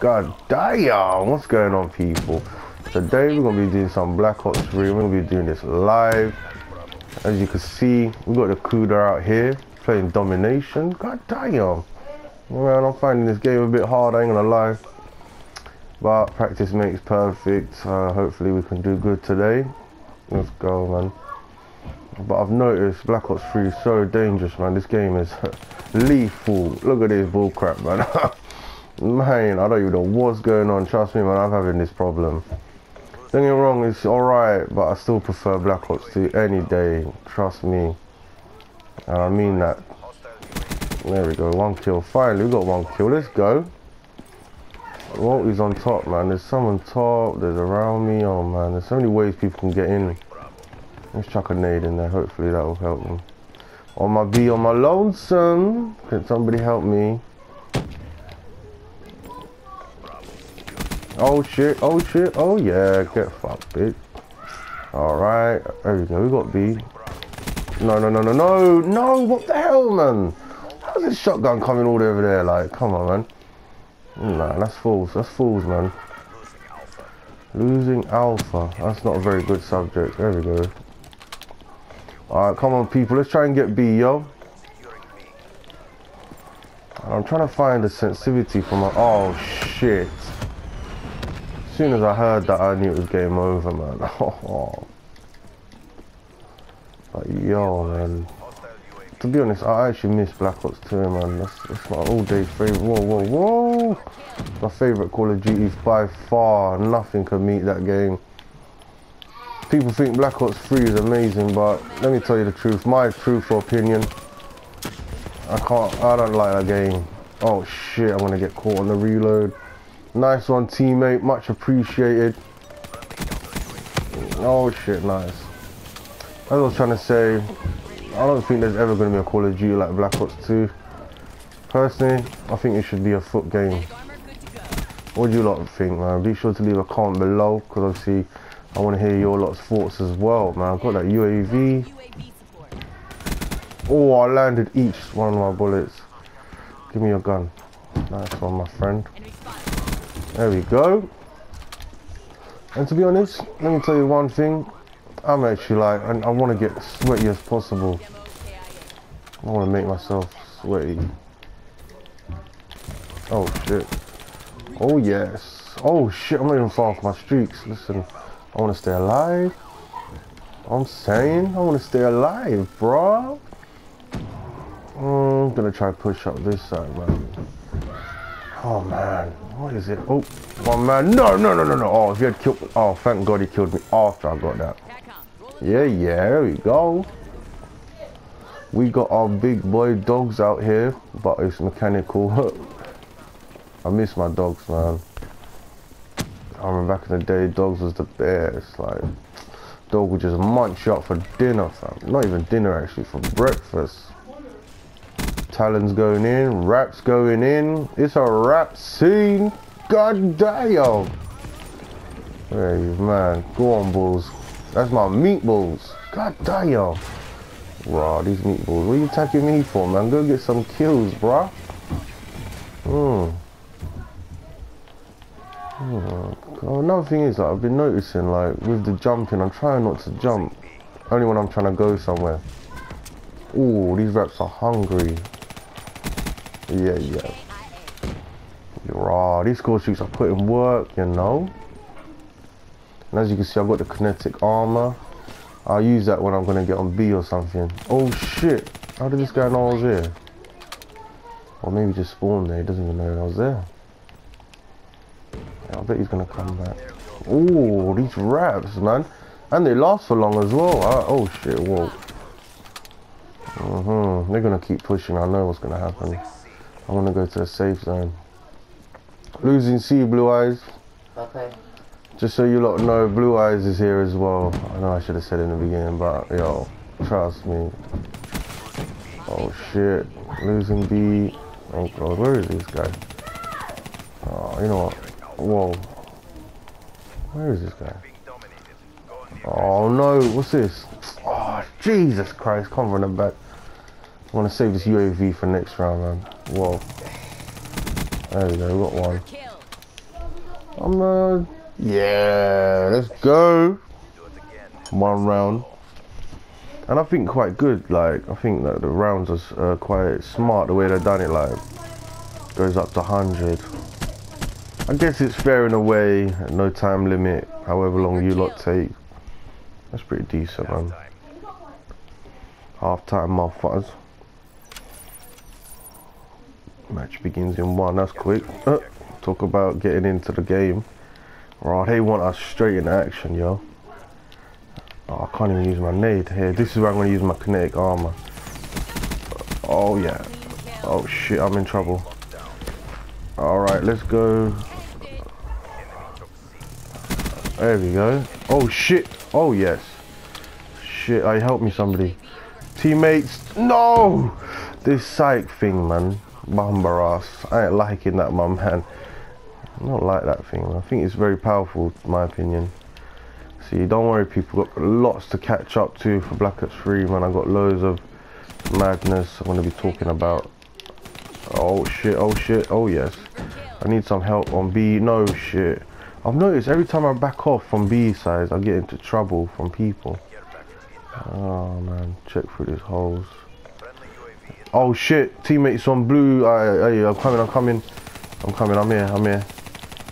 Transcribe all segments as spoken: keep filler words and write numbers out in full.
God damn, what's going on, people? Today we're gonna be doing some Black Ops three. We're gonna be doing this live. As you can see, we got the Kuda out here playing domination. God damn, man, I'm finding this game a bit hard, I ain't gonna lie. But practice makes perfect. Uh, hopefully we can do good today. Let's go, man. But I've noticed Black Ops three is so dangerous, man. This game is lethal. Look at this bullcrap, man. Man, I don't even know what's going on. Trust me, man, I'm having this problem. Don't get me wrong, it's alright, but I still prefer Black Ops two any day. Trust me. And I mean that. There we go, one kill. Finally, we got one kill. Let's go. What is on top, man? There's some on top, there's around me. Oh, man, there's so many ways people can get in. Let's chuck a nade in there. Hopefully that will help me. On my B, on my lonesome. Can somebody help me? Oh shit, oh shit, oh yeah, get fucked, bitch. Alright, there we go, we got B. No, no, no, no, no, no, what the hell, man? How's this shotgun coming all the way over there? Like, come on, man. Nah, that's fools, that's fools, man. Losing alpha, that's not a very good subject. There we go. Alright, come on, people, let's try and get B, yo. I'm trying to find the sensitivity for my. Oh shit. As soon as I heard that, I knew it was game over, man. But yo, man. To be honest, I actually miss Black Ops two, man. That's, that's my all-day favorite. Whoa, whoa, whoa! My favorite Call of Duty by far. Nothing can meet that game. People think Black Ops three is amazing, but let me tell you the truth. My truthful opinion. I can't. I don't like that game. Oh shit! I'm gonna get caught on the reload. Nice one, teammate, much appreciated. Oh shit, nice. As I was trying to say, I don't think there's ever going to be a Call of Duty like Black Ops two. Personally, I think it should be a foot game. What do you lot think, man? Be sure to leave a comment below, because obviously I want to hear your lot's thoughts as well, man. I've got that U A V. Oh, I landed each one of my bullets. Give me your gun. Nice one, my friend. There we go. And to be honest, let me tell you one thing. I'm actually like, I, I want to get sweaty as possible. I want to make myself sweaty. Oh shit. Oh yes. Oh shit, I'm not even far off my streaks. Listen, I want to stay alive. I'm saying, I want to stay alive, bro. I'm going to try to push up this side, man. Oh man, what is it? Oh, one man. No, no, no, no, no. Oh, if he had killed me. Oh, thank God he killed me after I got that. Yeah, yeah, there we go. We got our big boy dogs out here, but it's mechanical. I miss my dogs, man. I remember back in the day, dogs was the best. Like, dog would just munch you up for dinner, fam. Not even dinner, actually, for breakfast. Talon's going in, Raps going in. It's a rap scene. God damn. Hey, man. Go on, Bulls. That's my meatballs. God damn. Wow, these meatballs. What are you attacking me for, man? Go get some kills, bruh. Mm. Oh, another thing is, like, I've been noticing, like, with the jumping, I'm trying not to jump. Only when I'm trying to go somewhere. Ooh, these Raps are hungry. Yeah, yeah. Raw. These scorestreaks are putting work, you know. And as you can see, I've got the kinetic armor. I'll use that when I'm going to get on B or something. Oh, shit. How did this guy know I was here? Or maybe just spawned there. He doesn't even know I was there. Yeah, I bet he's going to come back. Ooh, these Raps, man. And they last for long as well. I, oh, shit. Whoa. Mm-hmm. They're going to keep pushing. I know what's going to happen. I'm gonna go to the safe zone. Losing C, Blue Eyes. Okay. Just so you lot know, Blue Eyes is here as well. I know I should have said in the beginning, but yo, trust me. Oh shit, losing B. Oh god, where is this guy? Oh, you know what? Whoa. Where is this guy? Oh no, what's this? Oh Jesus Christ, come from the back. I want to save this U A V for next round, man. Whoa. There we go, we got one. I'm not. Yeah, let's go. One round. And I think quite good, like, I think that the rounds are uh, quite smart the way they've done it, like, goes up to one hundred. I guess it's fair in a way, no time limit, however long you lot take. That's pretty decent, man. Half time, motherfuckers. Match begins in one, that's quick. Uh, talk about getting into the game. Right, they want us straight into action, yo. Oh, I can't even use my nade here. This is where I'm going to use my kinetic armor. Oh, yeah. Oh, shit, I'm in trouble. Alright, let's go. There we go. Oh, shit. Oh, yes. Shit, I help me, somebody. Teammates. No! This psych thing, man. Bumba ass. I ain't liking that, my man. I don't like that thing. I think it's very powerful, in my opinion. See, don't worry people, got lots to catch up to for Black Ops three, man. I got loads of madness I'm gonna be talking about. Oh shit, oh shit, oh yes. I need some help on B. No shit. I've noticed every time I back off from B sides I get into trouble from people. Oh man, check through these holes. Oh shit, teammates on blue. I, I, I'm coming, I'm coming. I'm coming, I'm here, I'm here.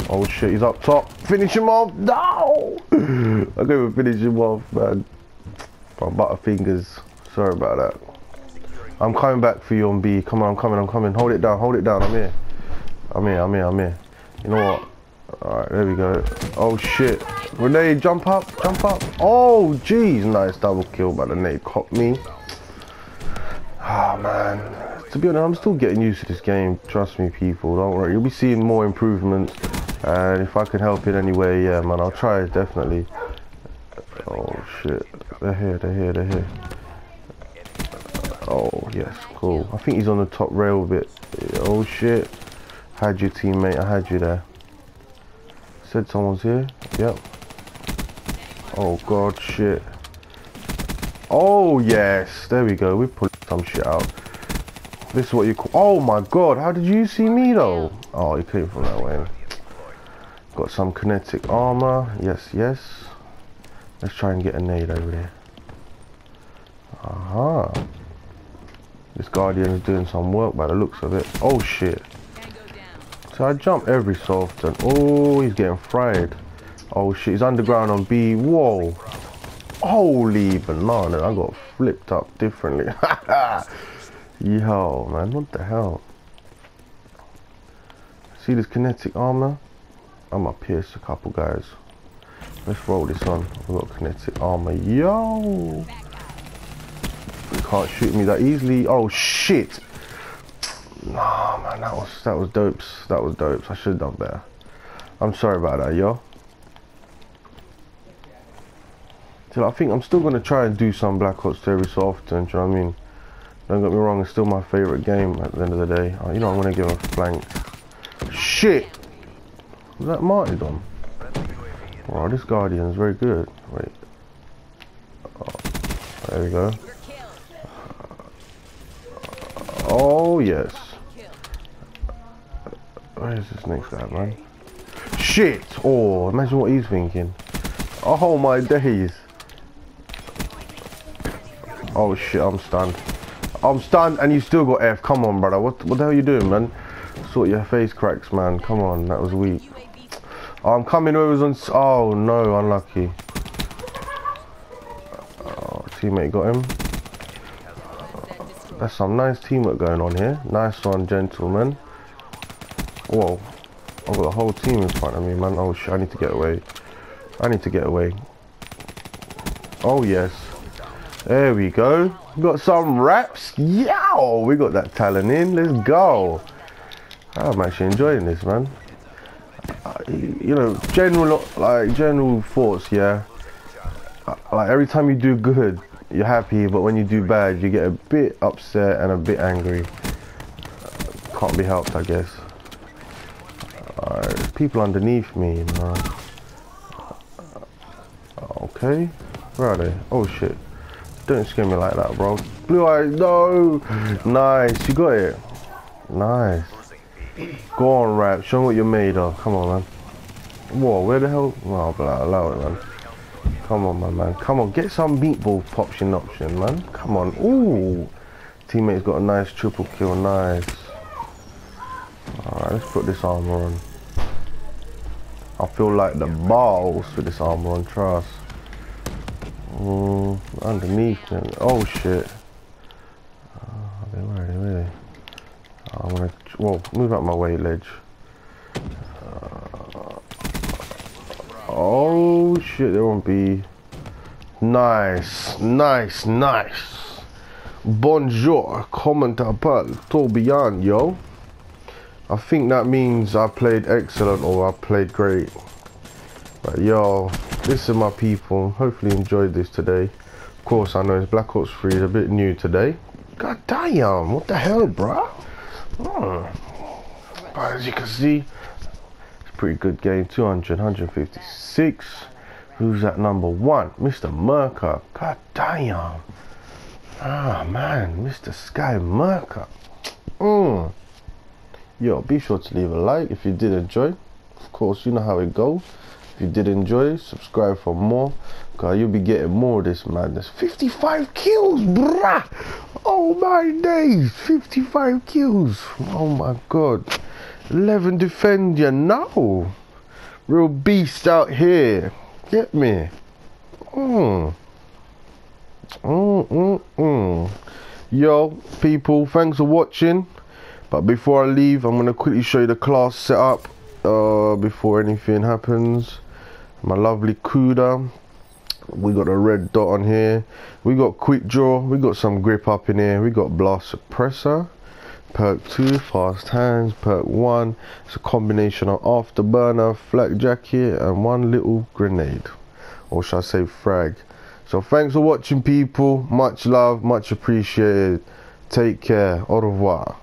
Oh shit, he's up top. Finish him off. No! I couldn't finish him off, man. My butterfingers. Sorry about that. I'm coming back for you on B. Come on, I'm coming, I'm coming. Hold it down, hold it down. I'm here. I'm here, I'm here, I'm here. You know what? Alright, there we go. Oh shit. Renee, jump up, jump up. Oh, jeez. Nice double kill, but Renee caught me. Ah, oh, man. To be honest, I'm still getting used to this game. Trust me, people. Don't worry. You'll be seeing more improvements. And if I can help in any way, yeah, man, I'll try it, definitely. Oh, shit. They're here, they're here, they're here. Oh, yes, cool. I think he's on the top rail a bit. Oh, shit. Had you, teammate. I had you there. Said someone's here. Yep. Oh, God, shit. Oh, yes. There we go. We pulled some shit out. This is what you call... Oh, my God. How did you see me, though? Oh, you came from that way. Got some kinetic armor. Yes, yes. Let's try and get a nade over there. Aha. Uh-huh. This guardian is doing some work by the looks of it. Oh shit. So I jump every so often. Oh, he's getting fried. Oh shit, he's underground on B. Whoa. Holy banana. I got flipped up differently. Yo, man. What the hell? See this kinetic armor? I'm gonna pierce a couple guys. Let's roll this on. We've got kinetic armor. Yo! You can't shoot me that easily. Oh shit! Nah, man, that was that was dopes. That was dopes. I should have done better. I'm sorry about that, yo. So I think I'm still gonna try and do some Black Ops two every so often. Do you know what I mean? Don't get me wrong. It's still my favorite game at the end of the day. Oh, you know I'm gonna give him a flank. Shit! Was that marted on? Wow, this guardian is very good. Wait. Oh, there we go. Oh, yes. Where is this next guy, man? Shit! Oh, imagine what he's thinking. Oh, my days. Oh, shit, I'm stunned. I'm stunned and you still got F. Come on, brother. What, what the hell are you doing, man? Sort your face cracks, man. Come on, that was weak. Oh, I'm coming, whoever's on... Oh, no, unlucky. Oh, teammate got him. That's some nice teamwork going on here. Nice one, gentlemen. Whoa. I've got the whole team in front of me, man. Oh, shit, I need to get away. I need to get away. Oh, yes. There we go. We got some raps. Yow! We got that talent in. Let's go. I'm actually enjoying this, man. You know, general like general thoughts, yeah. Like every time you do good, you're happy, but when you do bad, you get a bit upset and a bit angry. Can't be helped, I guess. Alright, people underneath me, man. Okay, where are they? Oh shit! Don't scare me like that, bro. Blue eyes, no. Nice, you got it. Nice. Go on, Rap. Show me what you're made of. Come on, man. Whoa, where the hell? Oh, blah, allow it, man. Come on, my man. Come on, get some meatball option option, man. Come on. Ooh. Teammate's got a nice triple kill. Nice. Alright, let's put this armor on. I feel like the balls with this armor on, trust. Mm, underneath them. Oh, shit. Oh, they were already really. I want to. Whoa, move out my way, ledge. Uh, oh, shit, there won't be. Nice, nice, nice. Bonjour, comment t'appelles-tu bien, yo? I think that means I played excellent or I played great. But yo, this is my people. Hopefully you enjoyed this today. Of course, I know it's Black Ops three is a bit new today. God damn, what the hell, bro? Hmm. But as you can see, it's a pretty good game. two hundred, one fifty-six. Who's at number one? Mister SkyMerka. God damn. Ah, man, Mister SkyMerka. Mmm. Yo, be sure to leave a like if you did enjoy. Of course, you know how it goes. If you did enjoy, subscribe for more, because you'll be getting more of this madness. fifty-five kills, bruh! Oh my days, fifty-five kills. Oh my god. eleven defend you now. Real beast out here. Get me. Mm. Mm, mm, mm. Yo, people, thanks for watching. But before I leave, I'm going to quickly show you the class setup uh, before anything happens. My lovely Kuda. We got a red dot on here. We got quick draw. We got some grip up in here. We got blast suppressor. Perk two, fast hands. Perk one. It's a combination of afterburner, flak jacket, and one little grenade. Or should I say frag. So thanks for watching, people. Much love, much appreciated. Take care. Au revoir.